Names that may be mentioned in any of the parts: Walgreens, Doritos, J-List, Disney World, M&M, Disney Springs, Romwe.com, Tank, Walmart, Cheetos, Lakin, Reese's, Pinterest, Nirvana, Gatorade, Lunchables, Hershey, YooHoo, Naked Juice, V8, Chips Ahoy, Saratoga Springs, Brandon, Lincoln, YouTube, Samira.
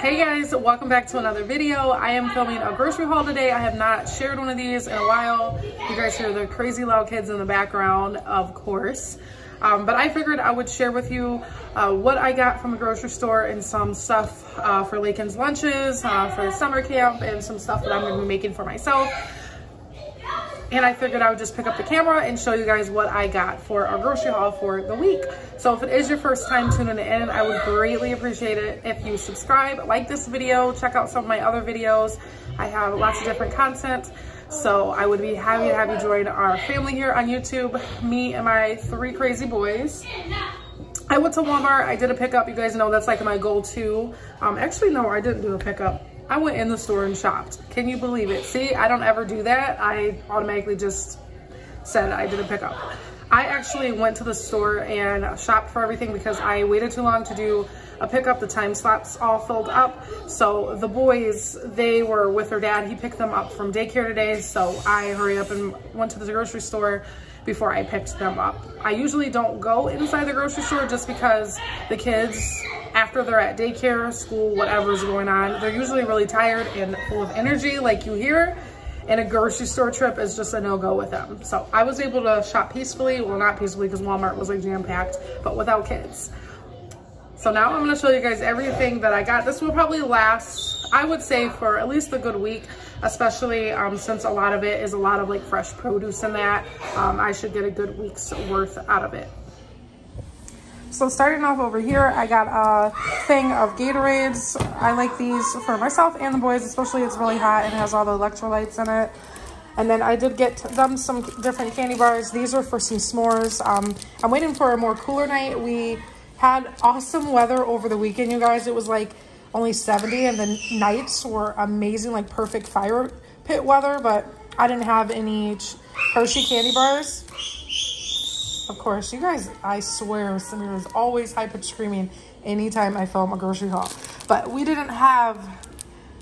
Hey guys, welcome back to another video. I am filming a grocery haul today. I have not shared one of these in a while. You guys hear the crazy loud kids in the background, of course. But I figured I would share with you what I got from a grocery store and some stuff for Lakin's lunches, for summer camp, and some stuff that I'm gonna be making for myself. And I figured I would just pick up the camera and show you guys what I got for our grocery haul for the week. So if it is your first time tuning in, I would greatly appreciate it if you subscribe, like this video, check out some of my other videos. I have lots of different content. So I would be happy to have you join our family here on YouTube, me and my three crazy boys. I went to Walmart, I did a pickup. You guys know that's like my go-to. Actually, no, I didn't do a pickup. I went in the store and shopped. Can you believe it? See, I don't ever do that. I automatically just said I did a pickup. I actually went to the store and shopped for everything because I waited too long to do a pickup. The time slots all filled up. So the boys, they were with their dad. He picked them up from daycare today. So I hurried up and went to the grocery store before I picked them up. I usually don't go inside the grocery store just because the kids, after they're at daycare, school, whatever's going on, they're usually really tired and full of energy, like you hear, and a grocery store trip is just a no-go with them. So I was able to shop peacefully, well, not peacefully because Walmart was like jam-packed, but without kids. So now I'm gonna show you guys everything that I got. This will probably last, I would say, for at least a good week, especially since a lot of it is a lot of like fresh produce and that. I should get a good week's worth out of it. So starting off over here, I got a thing of Gatorades. I like these for myself and the boys, especially it's really hot and it has all the electrolytes in it. And then I did get them some different candy bars. These are for some s'mores. I'm waiting for a more cooler night. We had awesome weather over the weekend, you guys. It was like only 70 and the nights were amazing, like perfect fire pit weather, but I didn't have any Hershey candy bars. Of course, you guys, I swear, Samira is always high-pitched screaming anytime I film a grocery haul. But we didn't have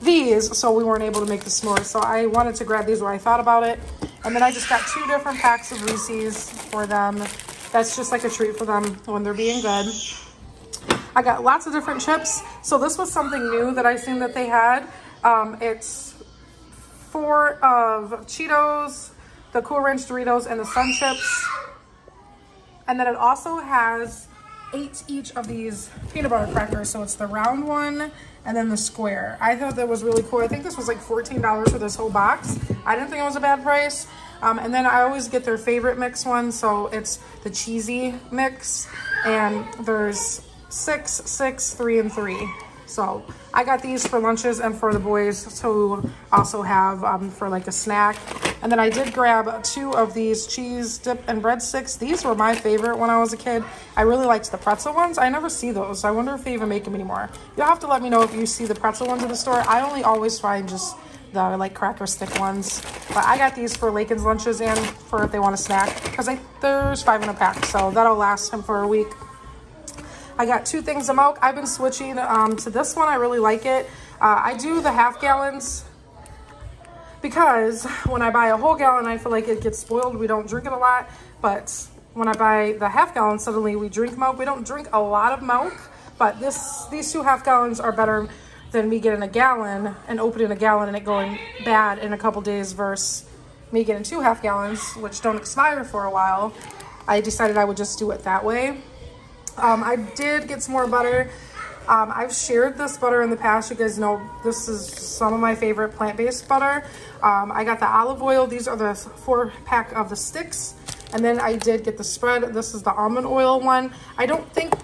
these, so we weren't able to make the s'mores. So I wanted to grab these when I thought about it. And then I just got two different packs of Reese's for them. That's just like a treat for them when they're being good. I got lots of different chips. So this was something new that I seen that they had. It's 4 of Cheetos, the Cool Ranch Doritos, and the Sun Chips. And then it also has 8 each of these peanut butter crackers. So it's the round one and then the square. I thought that was really cool. I think this was like $14 for this whole box. I didn't think it was a bad price. And then I always get their favorite mix one. So it's the cheesy mix. And there's 6, 6, 3, and 3. So I got these for lunches and for the boys to also have for like a snack. And then I did grab 2 of these cheese dip and breadsticks. These were my favorite when I was a kid. I really liked the pretzel ones. I never see those, so I wonder if they even make them anymore. You'll have to let me know if you see the pretzel ones in the store. I only always find just the like cracker stick ones. But I got these for Lakin's lunches and for if they want a snack, because there's 5 in a pack, so that'll last him for a week. I got 2 things of milk. I've been switching to this one. I really like it. I do the half gallons because when I buy a whole gallon, I feel like it gets spoiled. We don't drink it a lot, but when I buy the half gallon, suddenly we drink milk. We don't drink a lot of milk, but these 2 half gallons are better than me getting a gallon and opening a gallon and it going bad in a couple days versus me getting 2 half gallons, which don't expire for a while. I decided I would just do it that way. I did get some more butter. I've shared this butter in the past. You guys know this is some of my favorite plant-based butter. I got the olive oil. These are the 4 pack of the sticks. And then I did get the spread. This is the almond oil one. I don't think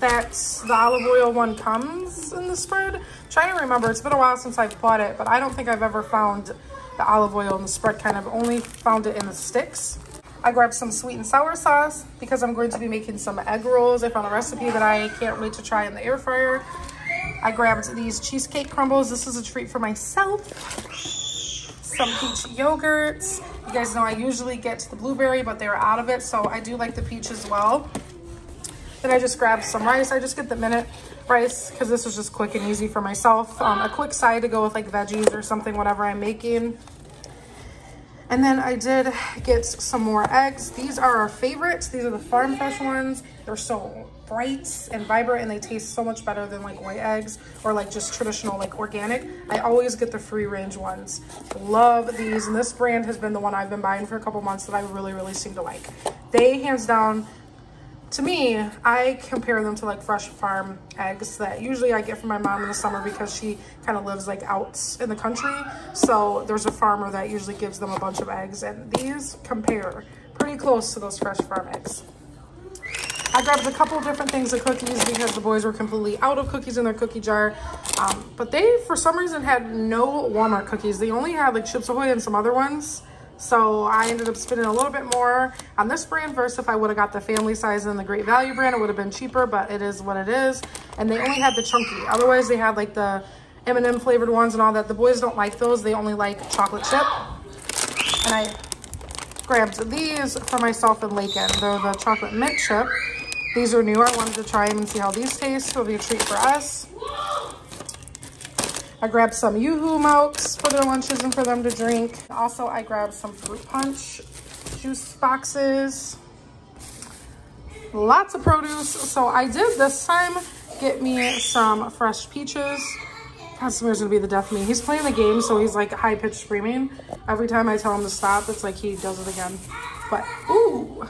that the olive oil one comes in the spread. I'm trying to remember. It's been a while since I've bought it, but I don't think I've ever found the olive oil in the spread kind. I've only found it in the sticks. I grabbed some sweet and sour sauce because I'm going to be making some egg rolls. I found a recipe that I can't wait to try in the air fryer. I grabbed these cheesecake crumbles. This is a treat for myself. Some peach yogurts. You guys know I usually get the blueberry, but they're out of it, so I do like the peach as well. Then I just grabbed some rice. I just get the minute rice because this is just quick and easy for myself. A quick side to go with like veggies or something, whatever I'm making. And then I did get some more eggs. These are our favorites. These are the farm fresh ones. They're so bright and vibrant, and they taste so much better than like white eggs or like just traditional like organic. I always get the free range ones. Love these, and this brand has been the one I've been buying for a couple months that I really seem to like. They hands down, to me, I compare them to like fresh farm eggs that usually I get from my mom in the summer because she kind of lives like out in the country. So there's a farmer that usually gives them a bunch of eggs, and these compare pretty close to those fresh farm eggs. I grabbed a couple of different things of cookies because the boys were completely out of cookies in their cookie jar. But they, for some reason, had no Walmart cookies. They only had like Chips Ahoy and some other ones. So I ended up spending a little bit more on this brand versus if I would have got the family size and the Great Value brand, it would have been cheaper, but it is what it is. And they only had the chunky. Otherwise, they had like the M&M flavored ones and all that. The boys don't like those. They only like chocolate chip. And I grabbed these for myself and Lakin. They're the chocolate mint chip. These are new. I wanted to try them and see how these taste. So it'll be a treat for us. I grabbed some YooHoo milks for their lunches and for them to drink. Also, I grabbed some fruit punch juice boxes. Lots of produce. So I did this time get me some fresh peaches. God, Samira's gonna be the death of me. He's playing the game, so he's like high-pitched screaming. Every time I tell him to stop, it's like he does it again. But, ooh,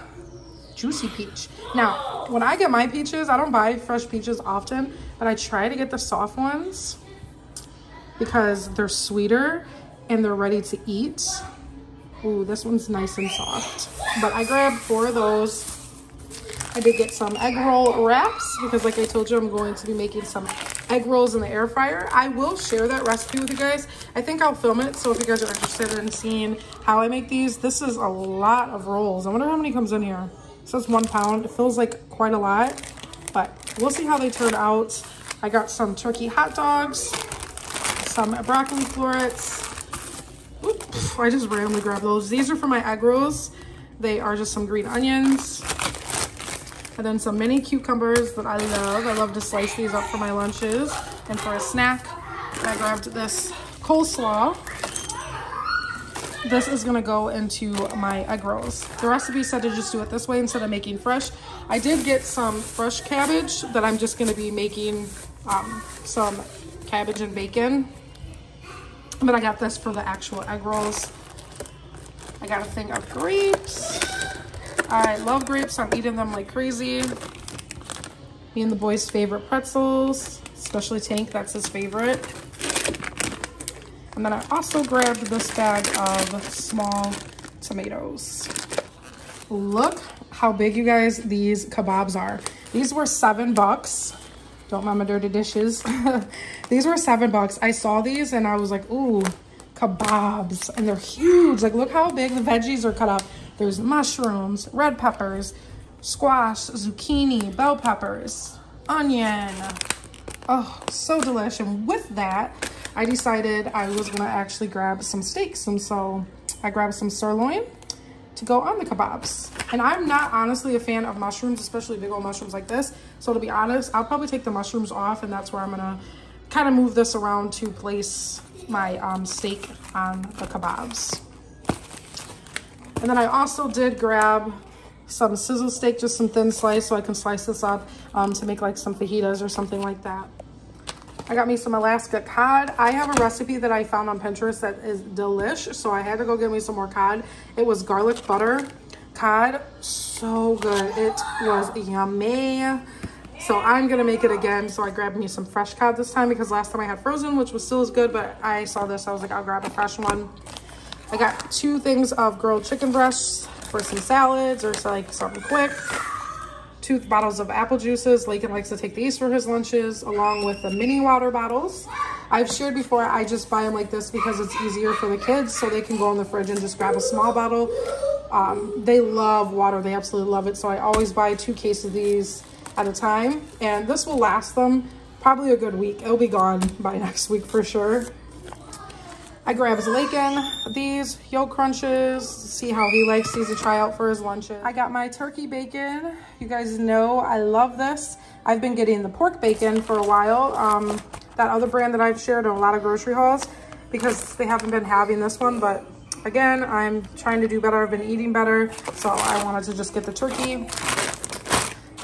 juicy peach. Now, when I get my peaches, I don't buy fresh peaches often, but I try to get the soft ones, because they're sweeter and they're ready to eat. Ooh, this one's nice and soft. But I grabbed 4 of those. I did get some egg roll wraps because like I told you, I'm going to be making some egg rolls in the air fryer. I will share that recipe with you guys. I think I'll film it, so if you guys are interested in seeing how I make these, this is a lot of rolls. I wonder how many comes in here. It says 1 pound. It feels like quite a lot, but we'll see how they turn out. I got some turkey hot dogs, some broccoli florets. Oops, I just randomly grabbed those. These are for my egg rolls. They are just some green onions. And then some mini cucumbers that I love. I love to slice these up for my lunches and for a snack. I grabbed this coleslaw. This is gonna go into my egg rolls. The recipe said to just do it this way instead of making fresh. I did get some fresh cabbage that I'm just gonna be making some cabbage and bacon. But I got this for the actual egg rolls. I got a thing of grapes. I love grapes. I'm eating them like crazy. Me and the boys' favorite pretzels, especially Tank. That's his favorite. And then I also grabbed this bag of small tomatoes. Look how big, you guys, these kebabs are. These were $7. Don't mind my dirty dishes. These were $7. I saw these and I was like, ooh, kebabs. And they're huge. Like, look how big the veggies are cut up. There's mushrooms, red peppers, squash, zucchini, bell peppers, onion. Oh, so delish. And with that, I decided I was going to actually grab some steaks. And so I grabbed some sirloin to go on the kebabs. And I'm not honestly a fan of mushrooms, especially big old mushrooms like this. So to be honest, I'll probably take the mushrooms off, and that's where I'm gonna kind of move this around to place my steak on the kebabs. And then I also did grab some sizzle steak, just some thin slice, so I can slice this up to make like some fajitas or something like that. I got me some Alaska cod. I have a recipe that I found on Pinterest that is delish, so I had to go get me some more cod. It was garlic butter cod. So good. It was yummy. So I'm going to make it again. So I grabbed me some fresh cod this time, because last time I had frozen, which was still as good, but I saw this. I was like, I'll grab a fresh one. I got 2 things of grilled chicken breasts for some salads or like something quick. 2 bottles of apple juices. Lakin likes to take these for his lunches, along with the mini water bottles. I've shared before, I just buy them like this because it's easier for the kids, so they can go in the fridge and just grab a small bottle. They love water. They absolutely love it. So I always buy 2 cases of these at a time, and this will last them probably a good week. It'll be gone by next week for sure. I grabbed Lakin these yolk crunches. See how he likes these to try out for his lunches. I got my turkey bacon. You guys know I love this. I've been getting the pork bacon for a while. That other brand that I've shared in a lot of grocery hauls, because they haven't been having this one. But again, I'm trying to do better. I've been eating better. So I wanted to just get the turkey.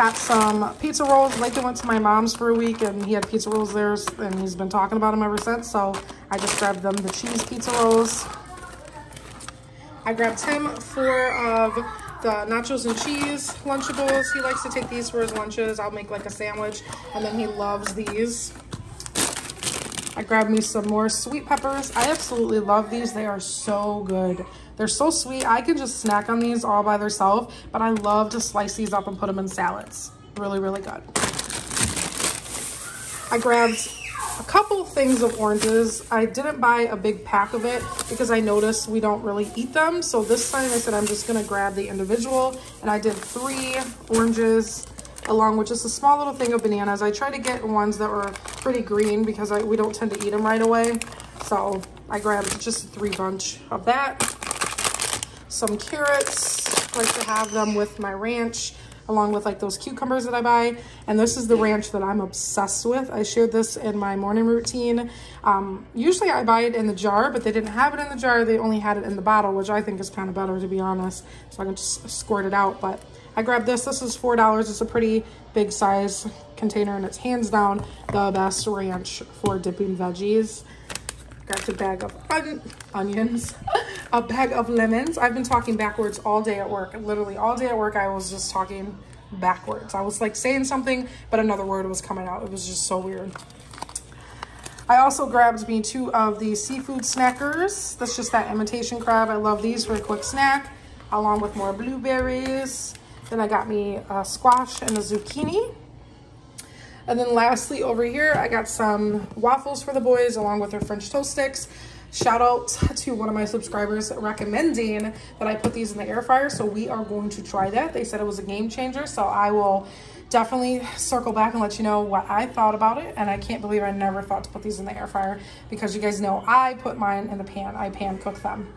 got some pizza rolls. Lincoln went to my mom's for a week and he had pizza rolls there and he's been talking about them ever since. So I just grabbed them, the cheese pizza rolls. I grabbed him 4 of the nachos and cheese Lunchables. He likes to take these for his lunches. I'll make like a sandwich and then he loves these. I grabbed me some more sweet peppers. I absolutely love these. They are so good. They're so sweet. I can just snack on these all by themselves, but I love to slice these up and put them in salads. Really, really good. I grabbed a couple things of oranges. I didn't buy a big pack of it because I noticed we don't really eat them. So this time I said I'm just going to grab the individual, and I did 3 oranges along with just a small little thing of bananas. I tried to get ones that were pretty green because we don't tend to eat them right away. So I grabbed just a 3 bunch of that. Some carrots, I like to have them with my ranch along with like those cucumbers that I buy. And this is the ranch that I'm obsessed with. I shared this in my morning routine. Usually I buy it in the jar, but they didn't have it in the jar. They only had it in the bottle, which I think is kind of better, to be honest. So I can just squirt it out. But I grabbed this. This is $4. It's a pretty big size container, and it's hands down the best ranch for dipping veggies. Grabbed a bag of onions, a bag of lemons. I've been talking backwards all day at work. Literally all day at work, I was just talking backwards. I was like saying something, but another word was coming out. It was just so weird. I also grabbed me 2 of the seafood snackers. That's just that imitation crab. I love these for a quick snack, along with more blueberries. Then I got me a squash and a zucchini. And then lastly over here, I got some waffles for the boys along with their French toast sticks. Shout out to one of my subscribers recommending that I put these in the air fryer. So we are going to try that. They said it was a game changer. So I will definitely circle back and let you know what I thought about it. And I can't believe I never thought to put these in the air fryer because you guys know I put mine in the pan. I pan cook them.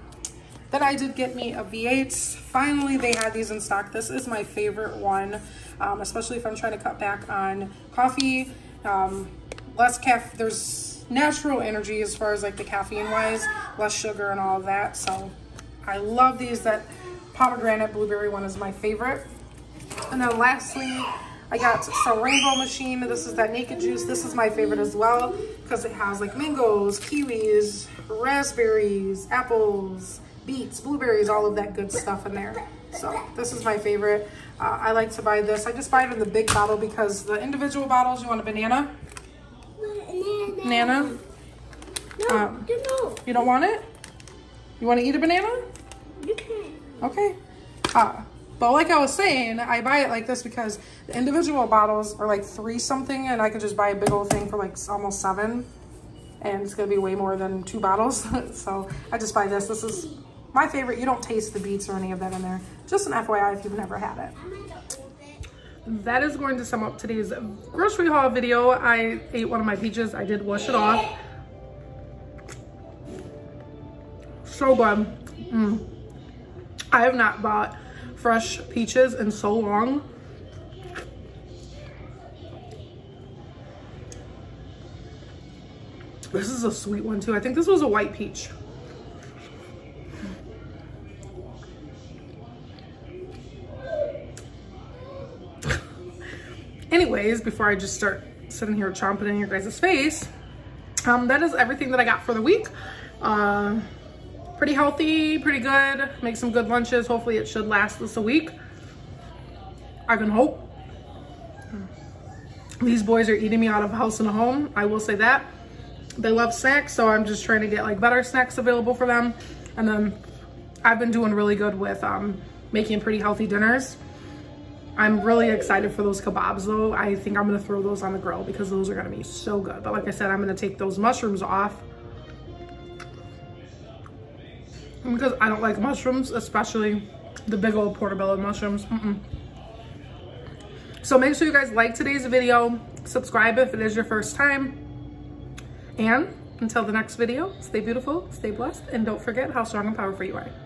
Then I did get me a V8. Finally, they had these in stock. This is my favorite one, especially if I'm trying to cut back on coffee. Less caffeine, there's natural energy as far as like the caffeine wise, less sugar and all of that. So I love these. That pomegranate blueberry one is my favorite. And then lastly, I got some rainbow machine. This is that Naked Juice. This is my favorite as well because it has like mangoes, kiwis, raspberries, apples, beets, blueberries, all of that good stuff in there. So this is my favorite. I like to buy this. I just buy it in the big bottle because the individual bottles, you want a banana? Banana? No, no. You don't want it? You want to eat a banana? You can. Okay. But like I was saying, I buy it like this because the individual bottles are like 3 something, and I could just buy a big old thing for like almost 7. And it's going to be way more than 2 bottles. So I just buy this. This is my favorite. You don't taste the beets or any of that in there. Just an FYI if you've never had it. That is going to sum up today's grocery haul video. I ate one of my peaches. I did wash it off. So good. I have not bought fresh peaches in so long. This is a sweet one too. I think this was a white peach. Anyways, before I just start sitting here chomping in your guys' face, that is everything that I got for the week. Pretty healthy, pretty good. Make some good lunches. Hopefully it should last us a week. I can hope. These boys are eating me out of house and home. I will say that. They love snacks, so I'm just trying to get like better snacks available for them. And then I've been doing really good with making pretty healthy dinners. I'm really excited for those kebabs though. I think I'm gonna throw those on the grill because those are gonna be so good. But like I said, I'm gonna take those mushrooms off because I don't like mushrooms, especially the big old portobello mushrooms. So make sure you guys like today's video, subscribe if it is your first time. And until the next video, stay beautiful, stay blessed, and don't forget how strong and powerful you are.